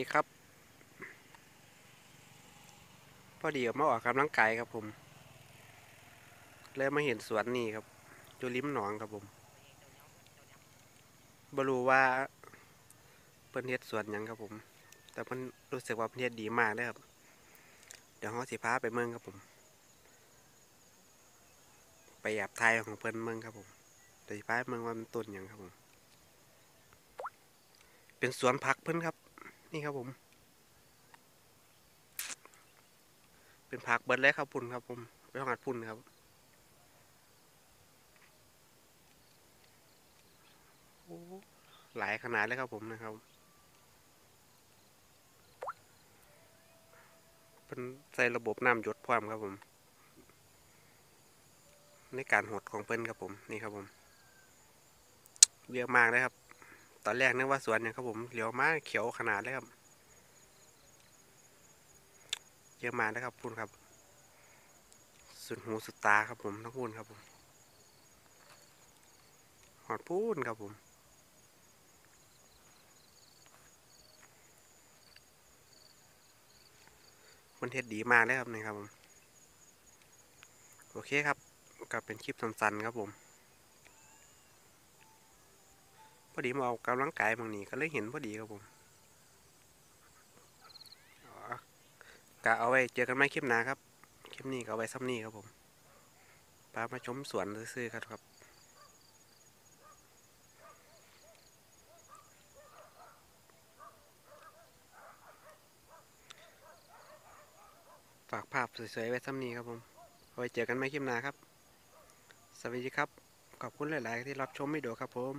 ดีครับพอดีออกมาออกกำลังกายครับผมเลยมาเห็นสวนนี่ครับอยู่ริมหนองครับผมบ่รู้ว่าเพิ่นเฮ็ดสวนหยังครับผมแต่เพิ่นรู้สึกว่าเพิ่นเฮ็ดดีมากเลยครับเดี๋ยวเฮาสิพาไปเมืองครับผมไปหยาบไทยของเพิ่นเมืองครับผมเดี๋ยวสิพาไปเมืองว่ามันต้นหยังครับผมเป็นสวนผักเพิ่นครับนี่ครับผมเป็นผักเบิดเลยครับพุ่นครับผมไปห้องอัดพุ่นครับหลายขนาดเลยครับผมนะครับเป็นใส่ระบบน้ำหยดพร้อมครับผมในการหดของเพิ่นครับผมนี่ครับผมเยอะมากเลยครับตอนแรกนึกว่าสวนเนี่ยครับผมเหลียวมากเขียวขนาดเลยครับเยอะมากนะครับพุ่นครับสุดหูสุดตาครับผมทั้งพุ่นครับผมหอดพุ่นครับผมมันเทศดีมากเลยครับนี่ครับผมโอเคครับก็เป็นคลิปสั้นๆครับผมพอดีมาเอากำลังกายบางนี้ก็เลยเห็นพอดีครับผมก็เอาไว้เจอกันไหมคลิปหน้าครับคลิปนี้ก็เอาไว้ซ้ำนี่ครับผมพามาชมสวนซื่อๆครับฝากภาพสวยๆไว้ซ้ำนี้ครับผมไว้เจอกันใหม่คลิปหน้าครับสวัสดีครับขอบคุณหลายๆที่รับชมวิดีโอครับผม